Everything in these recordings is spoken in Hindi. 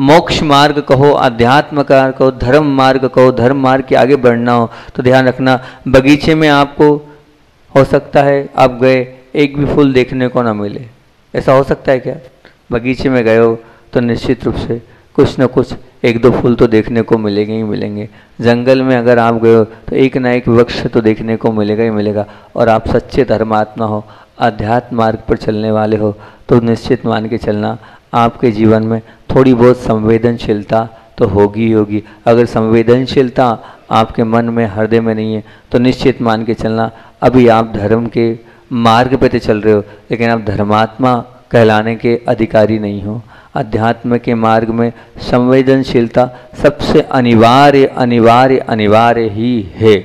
मोक्ष मार्ग कहो, आध्यात्म मार्ग कहो, धर्म मार्ग कहो, धर्म मार्ग के आगे बढ़ना हो तो ध्यान रखना बगीचे में आपको हो सकता है आप गए एक भी फूल देखने को ना मिले। ऐसा हो सकता है क्या? बगीचे में गए हो तो निश्चित रूप से कुछ न कुछ एक दो फूल तो देखने को मिलेंगे ही मिलेंगे। जंगल में अगर आप गए हो तो एक ना एक वृक्ष तो देखने को मिलेगा ही मिलेगा। और आप सच्चे धर्मात्मा हो, आध्यात्म मार्ग पर चलने वाले हो तो निश्चित मान के चलना आपके जीवन में थोड़ी बहुत संवेदनशीलता तो होगी ही होगी। अगर संवेदनशीलता आपके मन में हृदय में नहीं है तो निश्चित मान के चलना अभी आप धर्म के मार्ग पे तो चल रहे हो लेकिन आप धर्मात्मा कहलाने के अधिकारी नहीं हो। अध्यात्म के मार्ग में संवेदनशीलता सबसे अनिवार्य अनिवार्य अनिवार्य ही है।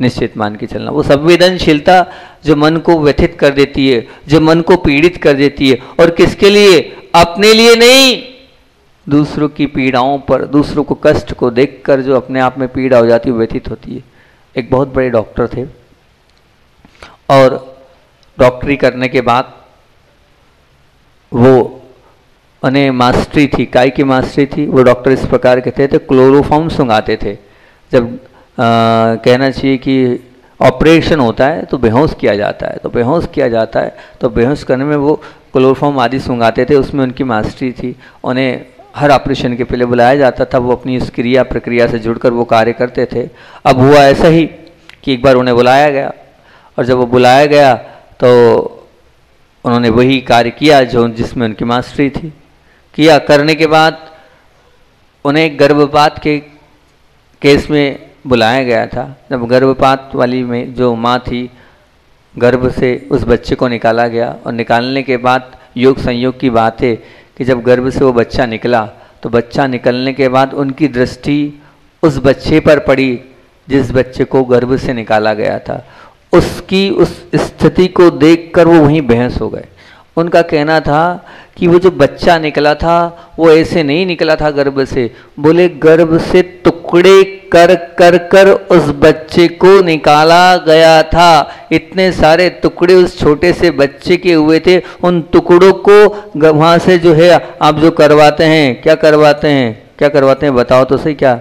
निश्चित मान के चलना वो संवेदनशीलता जो मन को व्यथित कर देती है, जो मन को पीड़ित कर देती है, और किसके लिए? अपने लिए नहीं, दूसरों की पीड़ाओं पर, दूसरों को कष्ट को देखकर जो अपने आप में पीड़ा हो जाती है, व्यथित होती है। एक बहुत बड़े डॉक्टर थे और डॉक्टरी करने के बाद वो उन्हें मास्टरी थी, काय की मास्टरी थी। वो डॉक्टर इस प्रकार के थे तो क्लोरोफॉर्म सुंघाते थे। जब कहना चाहिए कि ऑपरेशन होता है तो बेहोश किया जाता है, तो बेहोश किया जाता है तो बेहोश करने में वो क्लोरोफॉर्म आदि सुंघाते थे, उसमें उनकी मास्टरी थी। उन्हें हर ऑपरेशन के पहले बुलाया जाता था, वो अपनी इस क्रिया प्रक्रिया से जुड़कर वो कार्य करते थे। अब हुआ ऐसा ही कि एक बार उन्हें बुलाया गया और जब वो बुलाया गया तो उन्होंने वही कार्य किया जो जिसमें उनकी मास्टरी थी। किया करने के बाद उन्हें गर्भपात के केस में बुलाया गया था। जब गर्भपात वाली में जो माँ थी, गर्भ से उस बच्चे को निकाला गया और निकालने के बाद योग संयोग की बात है कि जब गर्भ से वो बच्चा निकला तो बच्चा निकलने के बाद उनकी दृष्टि उस बच्चे पर पड़ी जिस बच्चे को गर्भ से निकाला गया था। उसकी उस स्थिति को देखकर वो वहीं बेहोश हो गए। उनका कहना था कि वो जो बच्चा निकला था वो ऐसे नहीं निकला था गर्भ से, बोले गर्भ से टुकड़े कर कर कर उस बच्चे को निकाला गया था। इतने सारे टुकड़े उस छोटे से बच्चे के हुए थे। उन टुकड़ों को वहाँ से जो है आप जो करवाते हैं, क्या करवाते हैं, क्या करवाते हैं बताओ तो सही, क्या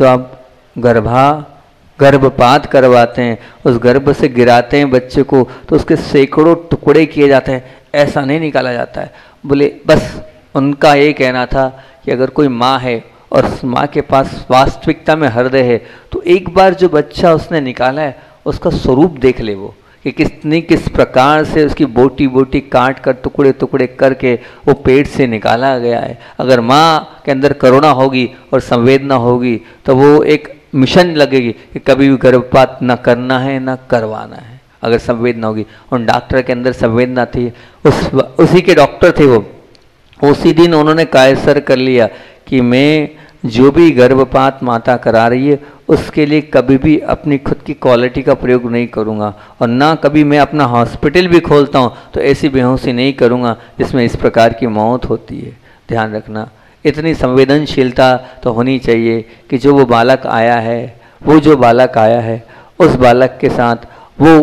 जो आप गर्भपात करवाते हैं, उस गर्भ से गिराते हैं बच्चे को तो उसके सैकड़ों टुकड़े किए जाते हैं, ऐसा नहीं निकाला जाता है। बोले बस उनका ये कहना था कि अगर कोई माँ है और उस माँ के पास वास्तविकता में हृदय है तो एक बार जो बच्चा उसने निकाला है उसका स्वरूप देख ले वो, कि किसने किस प्रकार से उसकी बोटी बोटी काट कर टुकड़े टुकड़े करके वो पेट से निकाला गया है। अगर माँ के अंदर करुणा होगी और संवेदना होगी तो वो एक मिशन लगेगी कि कभी भी गर्भपात ना करना है ना करवाना है। अगर संवेदना होगी, उन डॉक्टर के अंदर संवेदना थी, उसी के डॉक्टर थे वो। उसी दिन उन्होंने कायसर कर लिया कि मैं जो भी गर्भपात माता करा रही है उसके लिए कभी भी अपनी खुद की क्वालिटी का प्रयोग नहीं करूँगा और ना कभी मैं अपना हॉस्पिटल भी खोलता हूँ तो ऐसी बेहोशी नहीं करूँगा जिसमें इस प्रकार की मौत होती है। ध्यान रखना इतनी संवेदनशीलता तो होनी चाहिए कि जो वो बालक आया है, वो जो बालक आया है उस बालक के साथ वो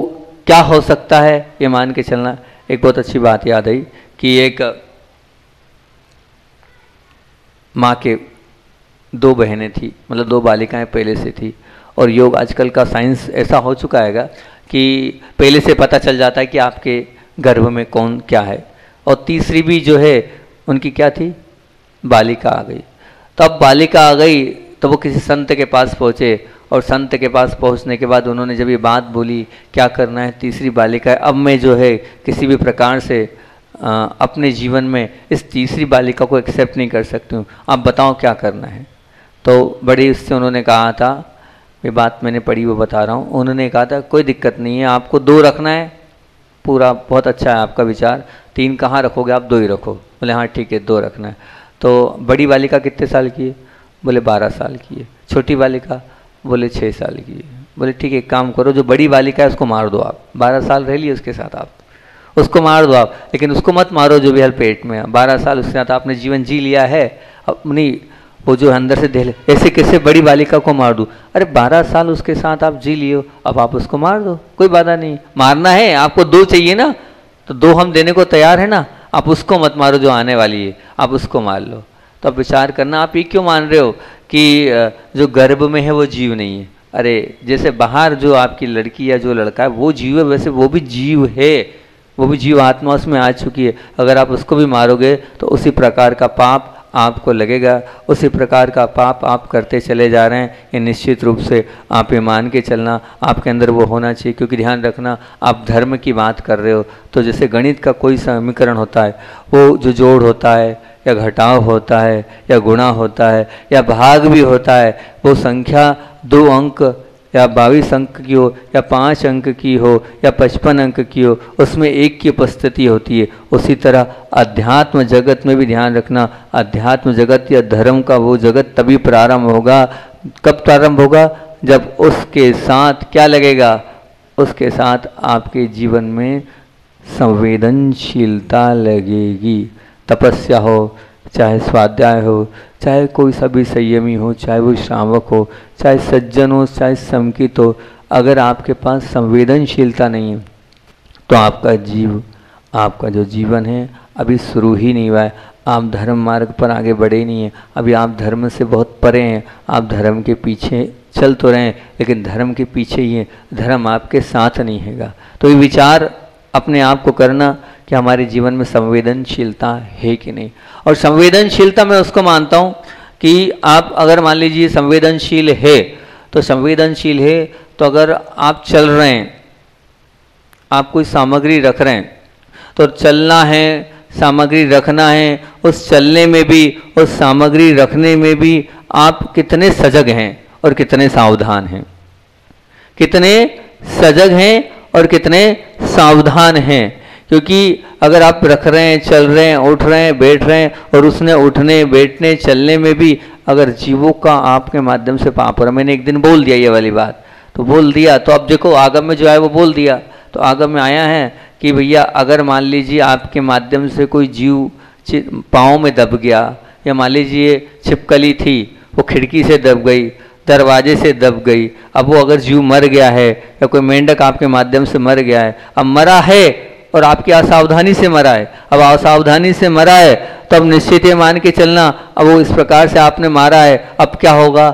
क्या हो सकता है ये मान के चलना। एक बहुत अच्छी बात याद आई कि एक माँ के दो बहनें थी, मतलब दो बालिकाएं पहले से थी। और योग आजकल का साइंस ऐसा हो चुका हैगा कि पहले से पता चल जाता है कि आपके गर्भ में कौन क्या है। और तीसरी भी जो है उनकी क्या थी, बालिका आ गई। तो अब बालिका आ गई तो वो किसी संत के पास पहुँचे और संत के पास पहुंचने के बाद उन्होंने जब ये बात बोली क्या करना है, तीसरी बालिका है, अब मैं जो है किसी भी प्रकार से अपने जीवन में इस तीसरी बालिका को एक्सेप्ट नहीं कर सकती हूँ, आप बताओ क्या करना है। तो बड़े उससे उन्होंने कहा था, ये बात मैंने पढ़ी वो बता रहा हूँ, उन्होंने कहा था कोई दिक्कत नहीं है, आपको दो रखना है पूरा, बहुत अच्छा है आपका विचार, तीन कहाँ रखोगे आप, दो ही रखो। बोले हाँ ठीक है दो रखना है। तो बड़ी बालिका कितने साल की है, बोले 12 साल की है। छोटी बालिका, बोले 6 साल की है। बोले ठीक है एक काम करो, जो बड़ी बालिका है उसको मार दो आप, 12 साल रह लिए उसके साथ आप, उसको मार दो आप, लेकिन उसको मत मारो जो भी हाल पेट में है। 12 साल उसके साथ आपने जीवन जी लिया है, अपनी वो जो अंदर से दिल, ऐसे कैसे बड़ी बालिका को मार दूँ? अरे 12 साल उसके साथ आप जी लियो, अब आप उसको मार दो, कोई बाधा नहीं। मारना है आपको, दो चाहिए ना, तो दो हम देने को तैयार है ना, आप उसको मत मारो जो आने वाली है, आप उसको मार लो। तो आप विचार करना, आप ये क्यों मान रहे हो कि जो गर्भ में है वो जीव नहीं है? अरे जैसे बाहर जो आपकी लड़की या जो लड़का है वो जीव है, वैसे वो भी जीव है, वो भी जीव आत्मा उसमें आ चुकी है। अगर आप उसको भी मारोगे तो उसी प्रकार का पाप आपको लगेगा, उसी प्रकार का पाप आप करते चले जा रहे हैं। ये निश्चित रूप से आप ये मान के चलना, आपके अंदर वो होना चाहिए। क्योंकि ध्यान रखना, आप धर्म की बात कर रहे हो तो जैसे गणित का कोई समीकरण होता है, वो जो जोड़ होता है या घटाव होता है या गुणा होता है या भाग भी होता है, वो संख्या 2 अंक या 22 अंक की हो या 5 अंक की हो या 55 अंक की हो, उसमें एक की उपस्थिति होती है। उसी तरह अध्यात्म जगत में भी ध्यान रखना, अध्यात्म जगत या धर्म का वो जगत तभी प्रारंभ होगा। कब प्रारंभ होगा? जब उसके साथ क्या लगेगा? उसके साथ आपके जीवन में संवेदनशीलता लगेगी। तपस्या हो, चाहे स्वाध्याय हो, चाहे कोई सा भी संयमी हो, चाहे वो श्रावक हो, चाहे सज्जन हो, चाहे समकित हो, अगर आपके पास संवेदनशीलता नहीं है तो आपका जीव, आपका जो जीवन है अभी शुरू ही नहीं हुआ है। आप धर्म मार्ग पर आगे बढ़े नहीं हैं, अभी आप धर्म से बहुत परे हैं। आप धर्म के पीछे चल तो रहे हैं लेकिन धर्म के पीछे ही हैं, धर्म आपके साथ नहीं हैगा। तो ये विचार अपने आप को करना कि हमारे जीवन में संवेदनशीलता है कि नहीं। और संवेदनशीलता मैं उसको मानता हूँ कि आप अगर मान लीजिए संवेदनशील है, तो संवेदनशील है तो अगर आप चल रहे हैं, आप कोई सामग्री रख रहे हैं, तो चलना है, सामग्री रखना है, उस चलने में भी, उस सामग्री रखने में भी आप कितने सजग हैं और कितने सावधान हैं, कितने सजग हैं और कितने सावधान हैं। क्योंकि अगर आप रख रहे हैं, चल रहे हैं, उठ रहे हैं, बैठ रहे हैं, और उसने उठने बैठने चलने में भी अगर जीवों का आपके माध्यम से पाप हो रहा, मैंने एक दिन बोल दिया ये वाली बात, तो बोल दिया तो अब देखो आगम में जो है वो बोल दिया, तो आगम में आया है कि भैया अगर मान लीजिए आपके माध्यम से कोई जीव पाँव में दब गया, या मान लीजिए छिपकली थी वो खिड़की से दब गई, दरवाजे से दब गई, अब वो अगर जीव मर गया है या कोई मेंढक आपके माध्यम से मर गया है, अब मरा है और आपकी असावधानी से मरा है, अब असावधानी से मरा है तो अब निश्चित ये मान के चलना अब वो इस प्रकार से आपने मारा है, अब क्या होगा?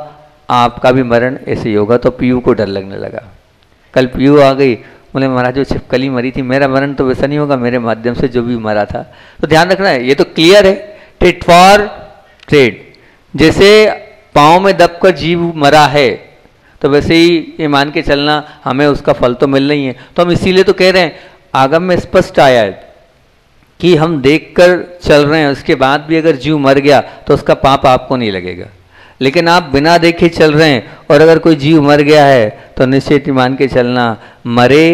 आपका भी मरण ऐसे ही होगा। तो पीयू को डर लगने लगा, कल पीयू आ गई, बोले महाराज जो छिपकली मरी थी, मेरा मरण तो वैसा नहीं होगा, मेरे माध्यम से जो भी मरा था। तो ध्यान रखना है, ये तो क्लियर है, टिट फॉर ट्रेड। जैसे पाँव में दबकर जीव मरा है तो वैसे ही ये मान के चलना हमें उसका फल तो मिलना ही है। तो हम इसीलिए तो कह रहे हैं, आगम में स्पष्ट आया है कि हम देखकर चल रहे हैं, उसके बाद भी अगर जीव मर गया तो उसका पाप आपको नहीं लगेगा। लेकिन आप बिना देखे चल रहे हैं और अगर कोई जीव मर गया है तो निश्चित मान के चलना, मरे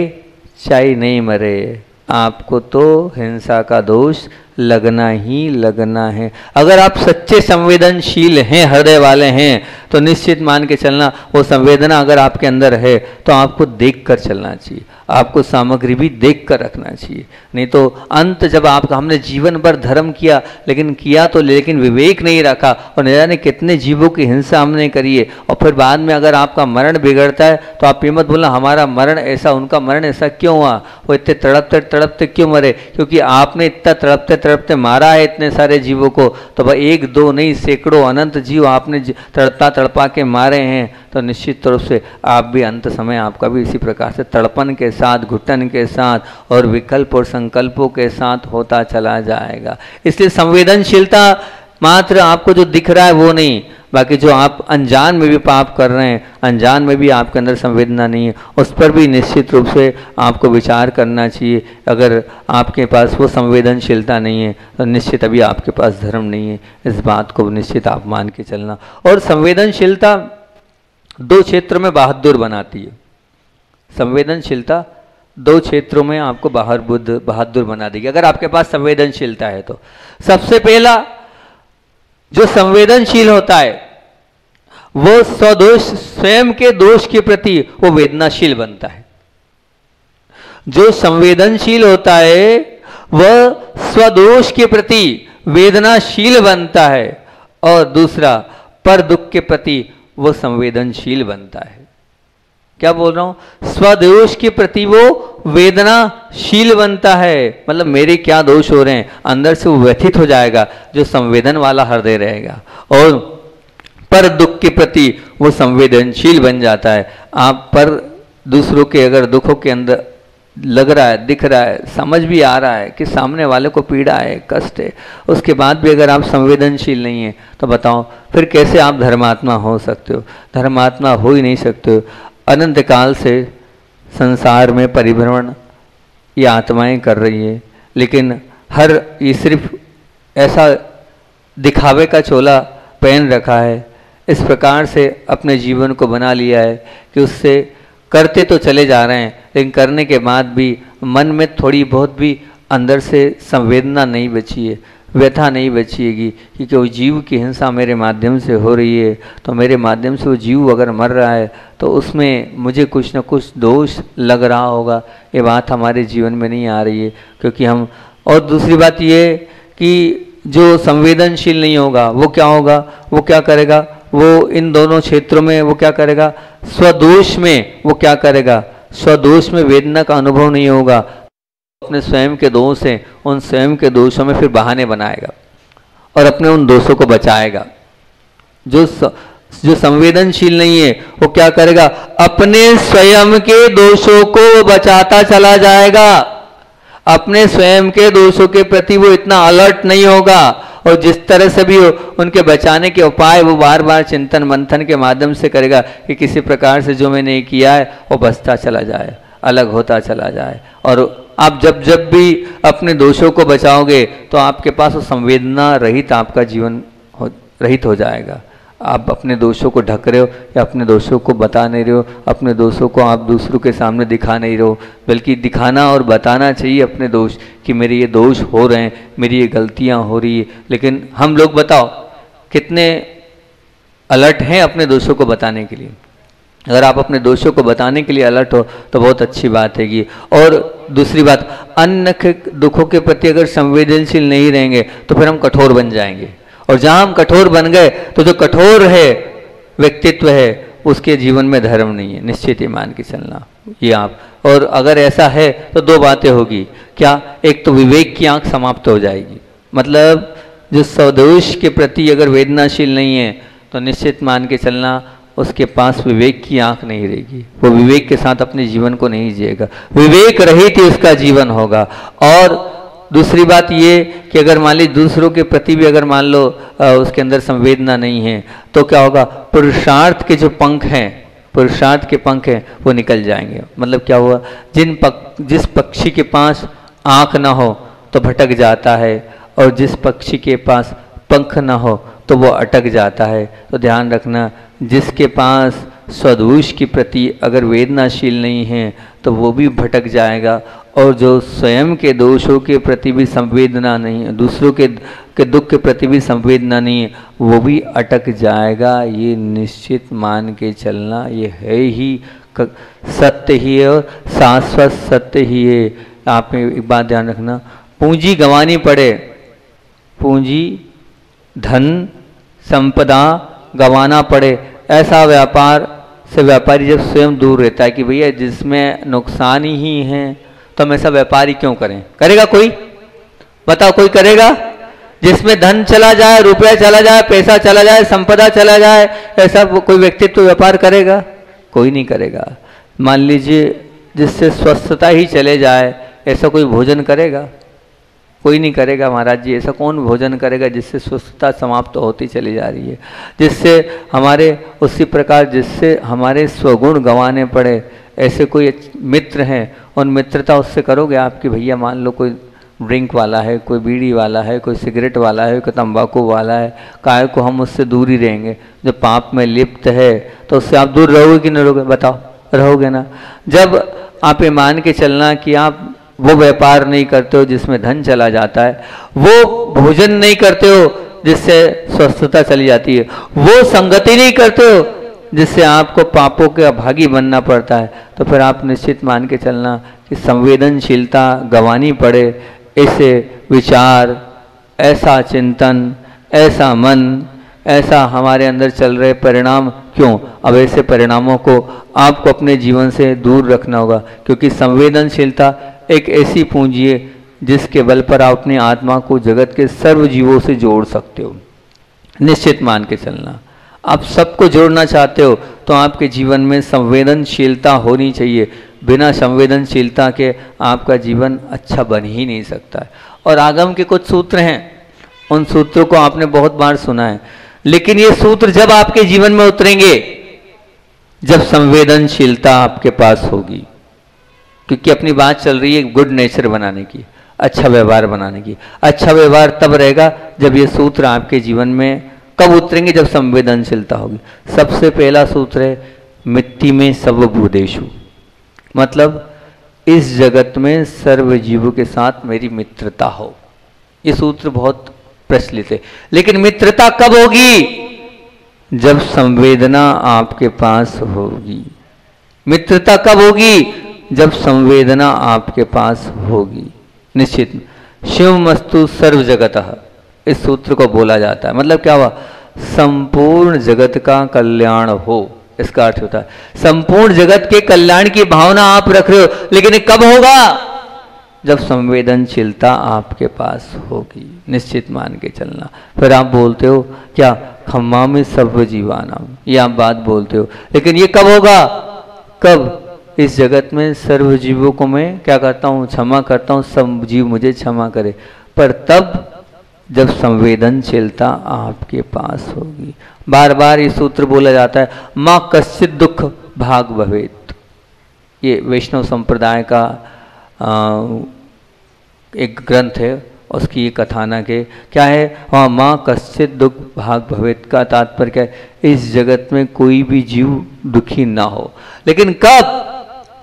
चाहे नहीं मरे, आपको तो हिंसा का दोष लगना ही लगना है। अगर आप सच्चे संवेदनशील हैं, हृदय वाले हैं, तो निश्चित मान के चलना वो संवेदना अगर आपके अंदर है तो आपको देखकर चलना चाहिए, आपको सामग्री भी देखकर रखना चाहिए। नहीं तो अंत जब आपका, हमने जीवन भर धर्म किया लेकिन किया तो, लेकिन विवेक नहीं रखा और न जाने कितने जीवों की हिंसा हमने करी है, और फिर बाद में अगर आपका मरण बिगड़ता है तो आप ये मत बोलना हमारा मरण ऐसा, उनका मरण ऐसा क्यों हुआ, वो इतने तड़पते तड़पते क्यों मरे, क्योंकि आपने इतना तड़पते तड़पते मारा है इतने सारे जीवों को। तो भाई एक दो नहीं, सैकड़ों अनंत जीव आपने तड़पता तड़पा के मारे हैं, तो निश्चित तौर से आप भी अंत समय आपका भी इसी प्रकार से तड़पन के साथ, घुटन के साथ और विकल्प और संकल्पों के साथ होता चला जाएगा। इसलिए संवेदनशीलता मात्र आपको जो दिख रहा है वो नहीं, बाकी जो आप अनजान में भी पाप कर रहे हैं, अनजान में भी आपके अंदर संवेदना नहीं है, उस पर भी निश्चित रूप से आपको विचार करना चाहिए। अगर आपके पास वो संवेदनशीलता नहीं है तो निश्चित अभी आपके पास धर्म नहीं है, इस बात को निश्चित आप मान के चलना। और संवेदनशीलता दो क्षेत्र में बहादुर बनाती है, संवेदनशीलता दो क्षेत्रों में आपको बहादुर बना देगी अगर आपके पास संवेदनशीलता है तो। सबसे पहला जो संवेदनशील होता है वो स्वदोष, स्वयं के दोष के प्रति वो वेदनाशील बनता है। जो संवेदनशील होता है वह स्वदोष के प्रति वेदनाशील बनता है, और दूसरा पर दुख के प्रति वो संवेदनशील बनता है। क्या बोल रहा हूं, स्वदोष के प्रति वो वेदनाशील बनता है, मतलब मेरे क्या दोष हो रहे हैं, अंदर से वो व्यथित हो जाएगा जो संवेदन वाला हृदय रहेगा, और पर दुख के प्रति वो संवेदनशील बन जाता है। आप पर दूसरों के अगर दुखों के अंदर लग रहा है, दिख रहा है, समझ भी आ रहा है कि सामने वाले को पीड़ा है, कष्ट है, उसके बाद भी अगर आप संवेदनशील नहीं हैं तो बताओ फिर कैसे आप धर्मात्मा हो सकते हो। धर्मात्मा हो ही नहीं सकते हो। अनंत काल से संसार में परिभ्रमण ये आत्माएं कर रही है, लेकिन हर ये सिर्फ ऐसा दिखावे का चोला पहन रखा है, इस प्रकार से अपने जीवन को बना लिया है कि उससे करते तो चले जा रहे हैं, लेकिन करने के बाद भी मन में थोड़ी बहुत भी अंदर से संवेदना नहीं बची है, व्यथा नहीं बचेगी, क्योंकि वो जीव की हिंसा मेरे माध्यम से हो रही है। तो मेरे माध्यम से वो जीव अगर मर रहा है तो उसमें मुझे कुछ ना कुछ दोष लग रहा होगा, ये बात हमारे जीवन में नहीं आ रही है क्योंकि हम। और दूसरी बात ये कि जो संवेदनशील नहीं होगा वो क्या होगा, वो क्या करेगा, वो इन दोनों क्षेत्रों में वो क्या करेगा, स्वदोष में वो क्या करेगा, स्वदोष में वेदना का अनुभव नहीं होगा, अपने स्वयं के दोष हैं उन स्वयं के दोषों में फिर बहाने बनाएगा और अपने उन दोषों को बचाएगा। जो संवेदनशील नहीं है वो क्या करेगा, अपने स्वयं के दोषों को बचाता चला जाएगा, अपने स्वयं के दोषों के प्रति वो इतना अलर्ट नहीं होगा, और जिस तरह से भी हो उनके बचाने के उपाय वो बार बार चिंतन मंथन के माध्यम से करेगा कि किसी प्रकार से जो मैंने किया है वो बचता चला जाए, अलग होता चला जाए। और आप जब जब भी अपने दोषों को बचाओगे तो आपके पास वो संवेदना रहित आपका जीवन रहित हो जाएगा। आप अपने दोषों को ढक रहे हो या अपने दोषों को बता नहीं रहे हो, अपने दोषों को आप दूसरों के सामने दिखा नहीं रहे हो, बल्कि दिखाना और बताना चाहिए अपने दोष कि मेरे ये दोष हो रहे हैं, मेरी ये गलतियां हो रही है। लेकिन हम लोग बताओ कितने अलर्ट हैं अपने दोषों को बताने के लिए। अगर आप अपने दोषों को बताने के लिए अलर्ट हो तो बहुत अच्छी बात हैगी। और दूसरी बात, अन्य दुखों के प्रति अगर संवेदनशील नहीं रहेंगे तो फिर हम कठोर बन जाएंगे, और जहां हम कठोर बन गए तो जो कठोर है व्यक्तित्व है उसके जीवन में धर्म नहीं है, निश्चित ही मान के चलना ये आप। और अगर ऐसा है तो दो बातें होगी, क्या, एक तो विवेक की आंख समाप्त हो जाएगी, मतलब जो स्वदोष के प्रति अगर वेदनाशील नहीं है तो निश्चित मान के चलना उसके पास विवेक की आंख नहीं रहेगी, वो विवेक के साथ अपने जीवन को नहीं जिएगा, विवेक रहित ही उसका जीवन होगा। और दूसरी बात ये कि अगर मान ली दूसरों के प्रति भी अगर मान लो उसके अंदर संवेदना नहीं है तो क्या होगा, पुरुषार्थ के जो पंख हैं, पुरुषार्थ के पंख हैं वो निकल जाएंगे। मतलब क्या हुआ, जिस पक्षी के पास आँख ना हो तो भटक जाता है, और जिस पक्षी के पास पंख ना हो तो वो अटक जाता है। तो ध्यान रखना, जिसके पास स्वदोष के प्रति अगर वेदनाशील नहीं है तो वो भी भटक जाएगा, और जो स्वयं के दोषों के प्रति भी संवेदना नहीं है, दूसरों के दुख के प्रति भी संवेदना नहीं है, वो भी अटक जाएगा। ये निश्चित मान के चलना, ये है ही सत्य ही है और शाश्वत सत्य ही है। आप एक बात ध्यान रखना, पूंजी गंवानी पड़े, पूंजी धन संपदा गंवाना पड़े, ऐसा व्यापार से व्यापारी जब स्वयं दूर रहता है कि भैया जिसमें नुकसान ही है तो हम ऐसा व्यापारी क्यों करें, करेगा कोई बताओ, कोई करेगा? जिसमें धन चला जाए, रुपया चला जाए, पैसा चला जाए, संपदा चला जाए, ऐसा कोई व्यक्तित्व तो व्यापार करेगा? कोई नहीं करेगा। मान लीजिए जिससे स्वस्थता ही चले जाए, ऐसा कोई भोजन करेगा? कोई नहीं करेगा। महाराज जी ऐसा कौन भोजन करेगा जिससे स्वस्थता समाप्त तो होती चली जा रही है, जिससे हमारे उसी प्रकार जिससे हमारे स्वगुण गंवाने पड़े, ऐसे कोई मित्र हैं और मित्रता उससे करोगे आपकी, भैया मान लो कोई ड्रिंक वाला है, कोई बीड़ी वाला है, कोई सिगरेट वाला है, कोई तंबाकू वाला है, काय को हम उससे दूर ही रहेंगे। जो पाप में लिप्त है तो उससे आप दूर रहोगे कि नहीं रहोगे, बताओ? रहोगे ना। जब आप ये मान के चलना कि आप वो व्यापार नहीं करते हो जिसमें धन चला जाता है, वो भोजन नहीं करते हो जिससे स्वस्थता चली जाती है, वो संगति नहीं करते हो जिससे आपको पापों के अभागी बनना पड़ता है, तो फिर आप निश्चित मान के चलना कि संवेदनशीलता गंवानी पड़े, ऐसे विचार, ऐसा चिंतन, ऐसा मन, ऐसा हमारे अंदर चल रहे परिणाम क्यों? अब ऐसे परिणामों को आपको अपने जीवन से दूर रखना होगा, क्योंकि संवेदनशीलता एक ऐसी पूंजी है जिसके बल पर आप अपनी आत्मा को जगत के सर्व जीवों से जोड़ सकते हो। निश्चित मान के चलना, आप सबको जोड़ना चाहते हो तो आपके जीवन में संवेदनशीलता होनी चाहिए। बिना संवेदनशीलता के आपका जीवन अच्छा बन ही नहीं सकता है। और आगम के कुछ सूत्र हैं, उन सूत्रों को आपने बहुत बार सुना है, लेकिन ये सूत्र जब आपके जीवन में उतरेंगे, जब संवेदनशीलता आपके पास होगी, क्योंकि अपनी बात चल रही है गुड नेचर बनाने की, अच्छा व्यवहार बनाने की। अच्छा व्यवहार तब रहेगा जब ये सूत्र आपके जीवन में कब उतरेंगे? जब संवेदनशीलता होगी। सबसे पहला सूत्र है मित्ति में सर्वभूतेषु, मतलब इस जगत में सर्व जीवों के साथ मेरी मित्रता हो। ये सूत्र बहुत प्रचलित है, लेकिन मित्रता कब होगी? जब संवेदना आपके पास होगी। मित्रता कब होगी? जब संवेदना आपके पास होगी। निश्चित शिवमस्तु सर्व जगतः, इस सूत्र को बोला जाता है। मतलब क्या हुआ? संपूर्ण जगत का कल्याण हो, इसका अर्थ होता है। संपूर्ण जगत के कल्याण की भावना आप रख रहे हो, लेकिन कब होगा? जब संवेदनशीलता आपके पास होगी। निश्चित मान के चलना। फिर आप बोलते हो क्या, खम्मामि सर्व जीवानाम, ये आप बात बोलते हो, लेकिन ये कब होगा? कब इस जगत में सर्व जीवों को मैं क्या करता हूँ? क्षमा करता हूँ, सब जीव मुझे क्षमा करे। पर तब जब संवेदनशीलता आपके पास होगी। बार बार ये सूत्र बोला जाता है, माँ कश्चित दुख भाग भवेत। ये वैष्णव संप्रदाय का एक ग्रंथ है, उसकी ये कथानक है। क्या है वहाँ? माँ कश्चित दुख भाग भवेत का तात्पर्य क्या है? इस जगत में कोई भी जीव दुखी ना हो। लेकिन कब?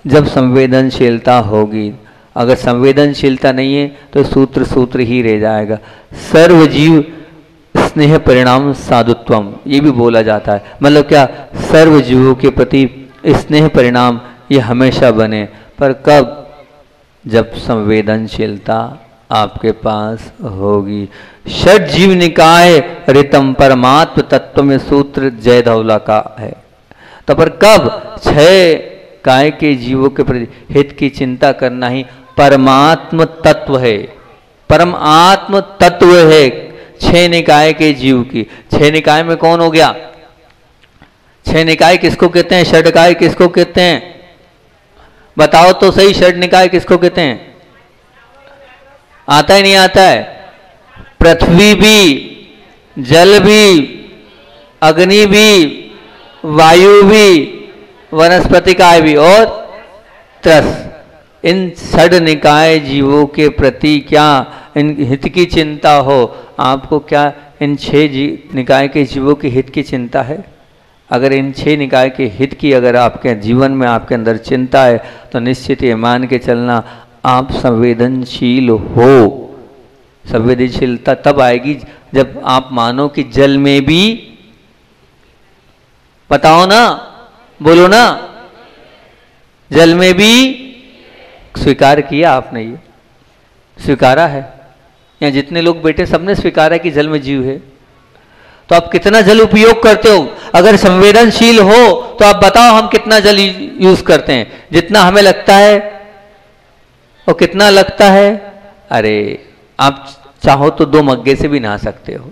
जब संवेदनशीलता होगी। अगर संवेदनशीलता नहीं है तो सूत्र सूत्र ही रह जाएगा। सर्व जीव स्नेह परिणाम साधुत्वम, ये भी बोला जाता है। मतलब क्या? सर्व जीवों के प्रति स्नेह परिणाम ये हमेशा बने। पर कब? जब संवेदनशीलता आपके पास होगी। षट जीव निकाय ऋतम परमात्म तत्व में सूत्र जय धौला का है। तो पर कब? छह काय के जीवों के प्रति हित की चिंता करना ही परमात्म तत्व है, परम आत्म तत्व है छह निकाय के जीव की। छह निकाय में कौन हो गया? छह निकाय किसको कहते हैं? षड निकाय किसको कहते हैं? बताओ तो सही, षड निकाय किसको कहते हैं? आता ही नहीं आता है। पृथ्वी भी, जल भी, अग्नि भी, वायु भी, वनस्पति काय भी और त्रस, इन षड निकाय जीवों के प्रति क्या इन हित की चिंता हो आपको? क्या इन छह निकाय के जीवों के हित की चिंता है? अगर इन छह निकाय के हित की अगर आपके जीवन में आपके अंदर चिंता है तो निश्चित ये मान के चलना आप संवेदनशील हो। संवेदनशीलता तब आएगी जब आप मानो कि जल में भी, बताओ ना, बोलो ना, जल में भी स्वीकार किया आपने, ये स्वीकारा है। यहाँ जितने लोग बैठे सबने स्वीकारा कि जल में जीव है। तो आप कितना जल उपयोग करते हो? अगर संवेदनशील हो तो आप बताओ हम कितना जल यूज करते हैं? जितना हमें लगता है। और कितना लगता है? अरे आप चाहो तो दो मग्गे से भी नहा सकते हो,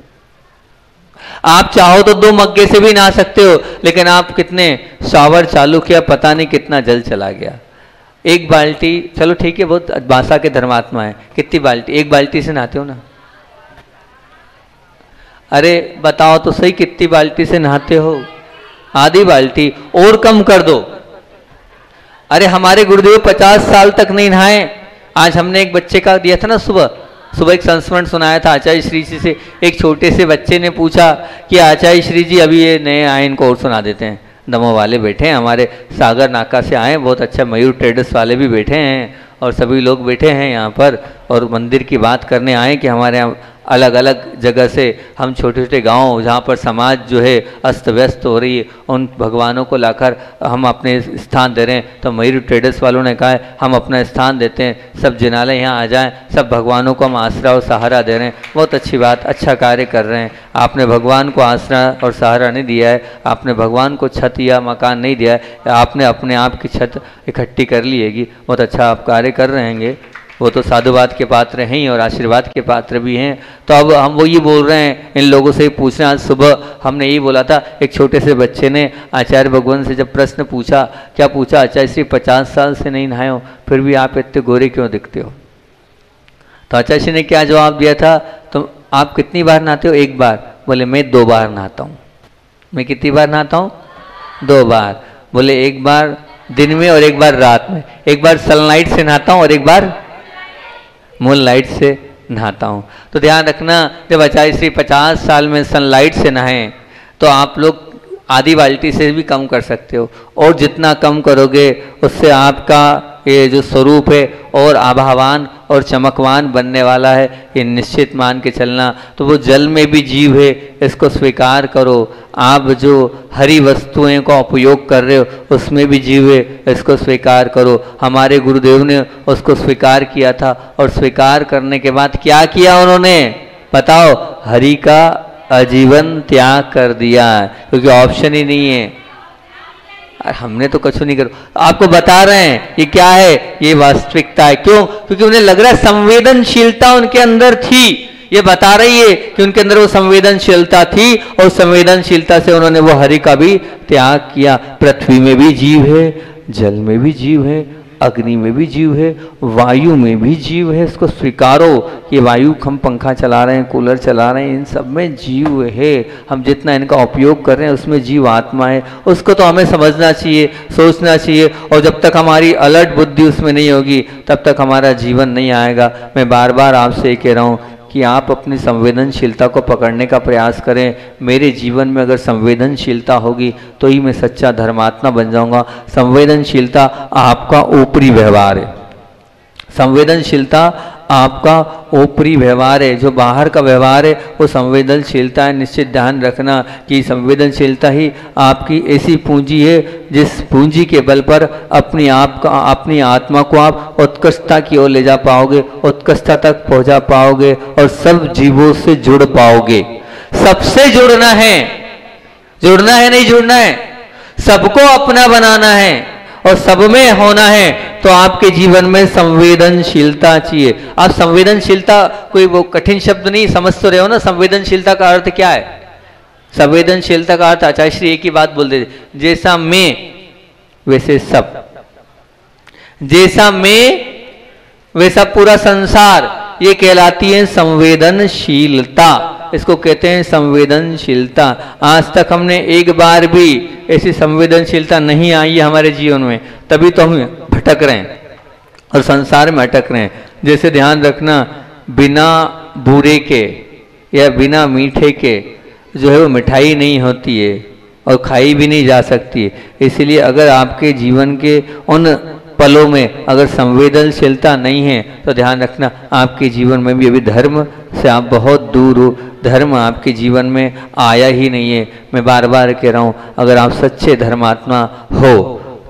आप चाहो तो दो मग्गे से भी नहा सकते हो, लेकिन आप कितने शावर चालू किया पता नहीं कितना जल चला गया। एक बाल्टी, चलो ठीक है, बहुत भाषा के धर्मात्मा है, कितनी बाल्टी? एक बाल्टी से नहाते हो ना? अरे बताओ तो सही, कितनी बाल्टी से नहाते हो? आधी बाल्टी और कम कर दो। अरे हमारे गुरुदेव 50 साल तक नहीं नहाए। आज हमने एक बच्चे का दिया था ना, सुबह एक संस्मरण सुनाया था आचार्य श्री जी से। एक छोटे से बच्चे ने पूछा कि आचार्य श्री जी अभी ये नए आए, इनको और सुना देते हैं। दमोह वाले बैठे हैं, हमारे सागर नाका से आए, बहुत अच्छा, मयूर ट्रेडर्स वाले भी बैठे हैं और सभी लोग बैठे हैं यहाँ पर, और मंदिर की बात करने आए कि हमारे यहाँ अलग अलग जगह से हम छोटे छोटे गांव जहाँ पर समाज जो है अस्त व्यस्त हो रही है, उन भगवानों को लाकर हम अपने स्थान दे रहे हैं। तो मयूर ट्रेडर्स वालों ने कहा है हम अपना स्थान देते हैं, सब जिनालय यहाँ आ जाएं, सब भगवानों को हम आसरा और सहारा दे रहे हैं। बहुत अच्छी बात, अच्छा कार्य कर रहे हैं। आपने भगवान को आसरा और सहारा नहीं दिया है, आपने भगवान को छत या मकान नहीं दिया है, आपने अपने आप की छत इकट्ठी कर ली हैगी। बहुत अच्छा आप कार्य कर रहे हैं, वो तो साधुवाद के पात्र हैं ही और आशीर्वाद के पात्र भी हैं। तो अब हम वो ये बोल रहे हैं, इन लोगों से पूछ रहे हैं। आज सुबह हमने यही बोला था, एक छोटे से बच्चे ने आचार्य भगवान से जब प्रश्न पूछा, क्या पूछा, आचार्य श्री 50 साल से नहीं नहाए हो फिर भी आप इतने गोरे क्यों दिखते हो? तो आचार्य श्री ने क्या जवाब दिया था, तो आप कितनी बार नहाते हो? एक बार। बोले मैं 2 बार नहाता हूँ। मैं कितनी बार नहाता हूँ? 2 बार। बोले एक बार दिन में और एक बार रात में। एक बार सनलाइट से नहाता हूँ और एक बार मून लाइट से नहाता हूँ। तो ध्यान रखना, जब आचार्य श्री 50 साल में सनलाइट से नहाएं तो आप लोग आधी बाल्टी से भी कम कर सकते हो, और जितना कम करोगे उससे आपका ये जो स्वरूप है और आभावान और चमकवान बनने वाला है, ये निश्चित मान के चलना। तो वो जल में भी जीव है, इसको स्वीकार करो। आप जो हरी वस्तुएं का उपयोग कर रहे हो उसमें भी जीव है, इसको स्वीकार करो। हमारे गुरुदेव ने उसको स्वीकार किया था, और स्वीकार करने के बाद क्या किया उन्होंने बताओ? हरि का आजीवन त्याग कर दिया, क्योंकि ऑप्शन ही नहीं है। हमने तो कुछ नहीं करो, आपको बता रहे हैं ये क्या है, ये वास्तविकता है। क्यों? क्योंकि उन्हें लग रहा है संवेदनशीलता उनके अंदर थी, ये बता रही है कि उनके अंदर वो संवेदनशीलता थी, और संवेदनशीलता से उन्होंने वो हरि का भी त्याग किया। पृथ्वी में भी जीव है, जल में भी जीव है, अग्नि में भी जीव है, वायु में भी जीव है, इसको स्वीकारो। ये वायु, हम पंखा चला रहे हैं, कूलर चला रहे हैं, इन सब में जीव है। हम जितना इनका उपयोग कर रहे हैं उसमें जीव आत्मा है, उसको तो हमें समझना चाहिए, सोचना चाहिए। और जब तक हमारी अलर्ट बुद्धि उसमें नहीं होगी तब तक हमारा जीवन नहीं आएगा। मैं बार बार आपसे ये कह रहा हूँ कि आप अपनी संवेदनशीलता को पकड़ने का प्रयास करें। मेरे जीवन में अगर संवेदनशीलता होगी तो ही मैं सच्चा धर्मात्मा बन जाऊंगा। संवेदनशीलता आपका ऊपरी व्यवहार है, संवेदनशीलता आपका ऊपरी व्यवहार है, जो बाहर का व्यवहार है वो संवेदनशीलता है। निश्चित ध्यान रखना कि संवेदनशीलता ही आपकी ऐसी पूंजी है जिस पूंजी के बल पर अपनी आत्मा को आप उत्कृष्टता की ओर ले जा पाओगे, उत्कृष्टता तक पहुंचा पाओगे और सब जीवों से जुड़ पाओगे। सबसे जुड़ना है, जुड़ना है नहीं जुड़ना है, सबको अपना बनाना है और सब में होना है। तो आपके जीवन में संवेदनशीलता चाहिए। आप संवेदनशीलता कोई वो कठिन शब्द नहीं, समझ तो रहे हो ना संवेदनशीलता का अर्थ क्या है। संवेदनशीलता का अर्थ आचार्य श्री एक ही बात बोल दे, जैसा मैं वैसे सब, जैसा मैं वैसा पूरा संसार, ये कहलाती है संवेदनशीलता। इसको कहते हैं संवेदनशीलता। आज तक हमने एक बार भी ऐसी संवेदनशीलता नहीं आई हमारे जीवन में, तभी तो हम भटक रहे हैं और संसार में अटक रहे हैं। जैसे ध्यान रखना, बिना बूरे के या बिना मीठे के जो है वो मिठाई नहीं होती है और खाई भी नहीं जा सकती है। इसलिए अगर आपके जीवन के उन पलों में अगर संवेदनशीलता नहीं है तो ध्यान रखना आपके जीवन में भी अभी धर्म से आप बहुत दूर हो, धर्म आपके जीवन में आया ही नहीं है। मैं बार बार कह रहा हूँ, अगर आप सच्चे धर्मात्मा हो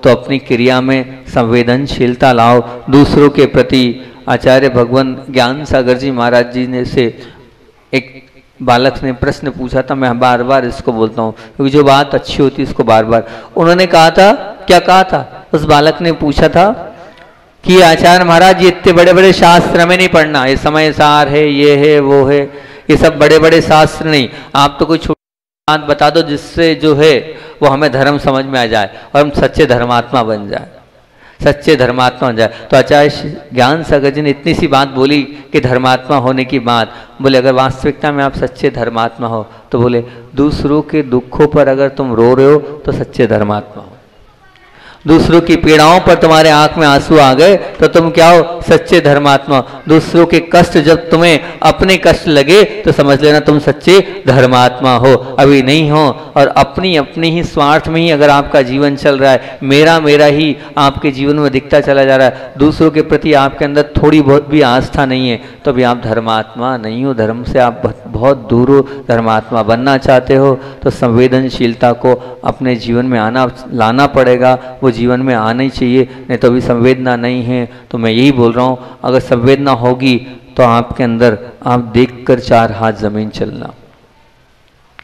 तो अपनी क्रिया में संवेदनशीलता लाओ, दूसरों के प्रति। आचार्य भगवान ज्ञान सागर जी महाराज जी ने से एक बालक ने प्रश्न पूछा था, मैं बार बार इसको बोलता हूँ क्योंकि जो बात अच्छी होती है इसको बार बार। उन्होंने कहा था, क्या कहा था? उस बालक ने पूछा था कि आचार्य महाराज ये इतने बड़े बड़े शास्त्र में नहीं पढ़ना, ये समय सार है, ये है, वो है, ये सब बड़े बड़े शास्त्र नहीं, आप तो कोई छोटी बात बता दो जिससे जो है वो हमें धर्म समझ में आ जाए और हम सच्चे धर्मात्मा बन जाए, सच्चे धर्मात्मा बन जाए। तो आचार्य ज्ञान सागर जी ने इतनी सी बात बोली कि धर्मात्मा होने की बात। बोले अगर वास्तविकता में आप सच्चे धर्मात्मा हो तो, बोले दूसरों के दुखों पर अगर तुम रो रहे हो तो सच्चे धर्मात्मा हो, दूसरों की पीड़ाओं पर तुम्हारे आंख में आंसू आ गए तो तुम क्या हो, सच्चे धर्मात्मा। दूसरों के कष्ट जब तुम्हें अपने कष्ट लगे तो समझ लेना तुम सच्चे धर्मात्मा हो, अभी नहीं हो। और अपनी अपनी ही स्वार्थ में ही अगर आपका जीवन चल रहा है, मेरा मेरा ही आपके जीवन में दिखता चला जा रहा है, दूसरों के प्रति आपके अंदर थोड़ी बहुत भी आस्था नहीं है, तो भी आप धर्मात्मा नहीं हो। धर्म से आप बहुत दूर हो। धर्मात्मा बनना चाहते हो तो संवेदनशीलता को अपने जीवन में आना लाना पड़ेगा, वो जीवन में आनी चाहिए, नहीं तो अभी संवेदना नहीं है। तो मैं यही बोल रहा हूँ, अगर संवेदना होगी तो आपके अंदर आप देखकर 4 हाथ जमीन चलना।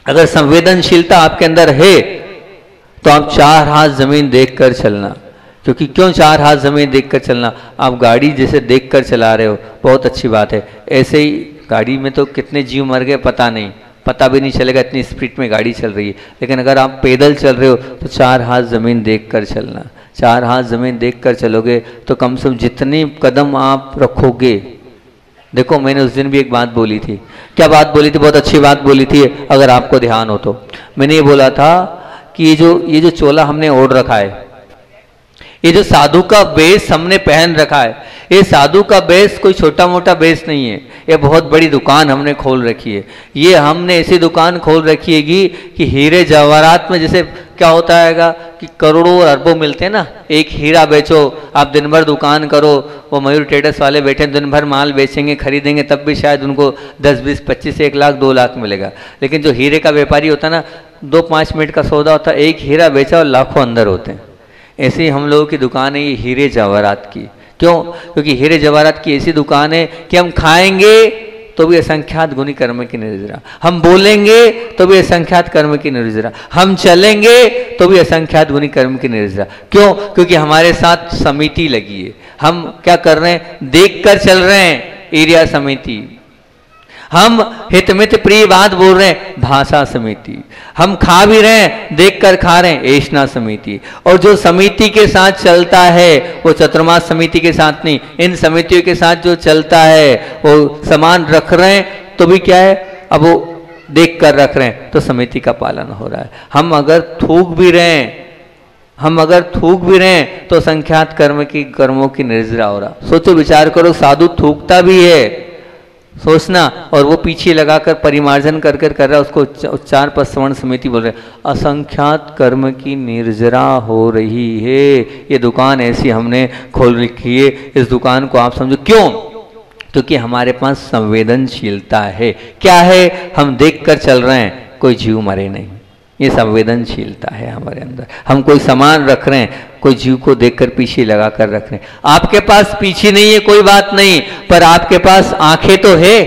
अगर संवेदनशीलता आपके अंदर है तो आप 4 हाथ जमीन देखकर चलना। क्योंकि क्यों 4 हाथ जमीन देखकर चलना? आप गाड़ी जैसे देखकर चला रहे हो, बहुत अच्छी बात है, ऐसे ही गाड़ी में तो कितने जीव मर गए पता नहीं, पता भी नहीं चलेगा, इतनी स्पीड में गाड़ी चल रही है। लेकिन अगर आप पैदल चल रहे हो तो 4 हाथ ज़मीन देखकर चलना। 4 हाथ ज़मीन देखकर चलोगे तो कम से कम जितने कदम आप रखोगे, देखो मैंने उस दिन भी एक बात बोली थी, क्या बात बोली थी, बहुत अच्छी बात बोली थी अगर आपको ध्यान हो तो। मैंने ये बोला था कि ये जो चोला हमने ओढ़ रखा है, ये जो साधु का बेस हमने पहन रखा है, ये साधु का बेस कोई छोटा मोटा बेस नहीं है, ये बहुत बड़ी दुकान हमने खोल रखी है। ये हमने ऐसी दुकान खोल रखी है कि हीरे जवाहरात में जैसे क्या होता हैगा कि करोड़ों और अरबों मिलते हैं ना, एक हीरा बेचो, आप दिन भर दुकान करो, वो मयूर ट्रेडर्स वाले बैठे दिन भर माल बेचेंगे खरीदेंगे तब भी शायद उनको 10, 20, 25, 1 लाख, 2 लाख मिलेगा। लेकिन जो हीरे का व्यापारी होता है ना, 2-5 मिनट का सौदा होता है, एक हीरा बेचा और लाखों अंदर होते हैं। ऐसे ही हम लोगों की दुकान है ये हीरे जवाहरात की। क्यों? क्योंकि हीरे जवाहरात की ऐसी दुकान है कि हम खाएंगे तो भी असंख्यात गुनी कर्म की निर्जरा, हम बोलेंगे तो भी असंख्यात कर्म की निर्जरा, हम चलेंगे तो भी असंख्यात गुनी कर्म की निर्जरा। क्यों? क्योंकि हमारे साथ समिति लगी है। हम क्या कर रहे हैं? देख कर चल रहे हैं, एरिया समिति। हम हितमित प्रिय बात बोल रहे हैं, भाषा समिति। हम खा भी रहे हैं, देख कर खा रहे हैं, ऐशना समिति। और जो समिति के साथ चलता है वो चतुर्मास समिति के साथ नहीं, इन समितियों के साथ जो चलता है वो समान रख रहे हैं तो भी क्या है, अब वो देख कर रख रहे हैं तो समिति का पालन हो रहा है। हम अगर थूक भी रहे हैं, तो संख्यात कर्मों की निर्जरा हो रहा। सोचो, विचार करो, साधु थूकता भी है, सोचना, और वो पीछे लगाकर परिमार्जन कर रहा है, उसको उच्चार पर श्रवण समिति बोल रहे हैं, असंख्यात कर्म की निर्जरा हो रही है। ये दुकान ऐसी हमने खोल रखी है, इस दुकान को आप समझो। क्यों? क्योंकि हमारे पास संवेदनशीलता है। क्या है? हम देख कर चल रहे हैं, कोई जीव मरे नहीं, ये संवेदनशीलता है हमारे अंदर। हम कोई सामान रख रहे हैं, कोई जीव को देखकर पीछे लगा कर रख रहे हैं। आपके पास पीछे नहीं है, कोई बात नहीं, पर आपके पास आंखें तो है,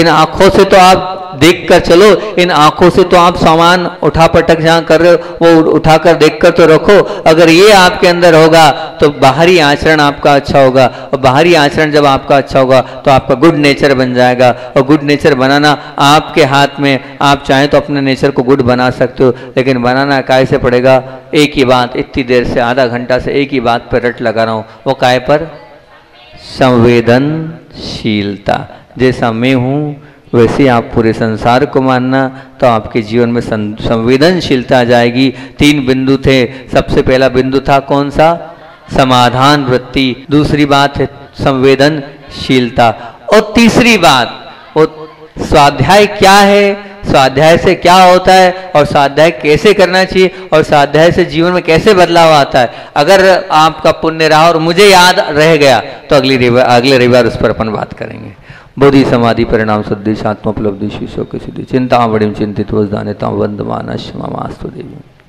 इन आंखों से तो आप देख कर चलो, इन आंखों से तो आप सामान उठा पटक जहाँ कर रहे हो वो उठाकर देखकर तो रखो। अगर ये आपके अंदर होगा तो बाहरी आचरण आपका अच्छा होगा, और बाहरी आचरण जब आपका अच्छा होगा तो आपका गुड नेचर बन जाएगा। और गुड नेचर बनाना आपके हाथ में, आप चाहें तो अपने नेचर को गुड बना सकते हो, लेकिन बनाना काहे से पड़ेगा? एक ही बात, इतनी देर से आधा घंटा से एक ही बात पर रट लगा रहा हूँ, वो काहे पर? संवेदनशीलता। जैसा मैं हूँ वैसे आप पूरे संसार को मानना, तो आपके जीवन में संवेदनशीलता आ जाएगी। 3 बिंदु थे, सबसे पहला बिंदु था कौन सा? समाधान वृत्ति। दूसरी बात है संवेदनशीलता, और तीसरी बात वो स्वाध्याय क्या है, स्वाध्याय से क्या होता है, और स्वाध्याय कैसे करना चाहिए, और स्वाध्याय से जीवन में कैसे बदलाव आता है। अगर आपका पुण्य रहा और मुझे याद रह गया तो अगले रविवार उस पर अपन बात करेंगे। बोधि समाधि परिणाम सद्देश आत्मोपलब्धि शीशो की सिद्धि चिंता बड़ी चिंतित वजदाने वंदमानश्यमास्तु देवी।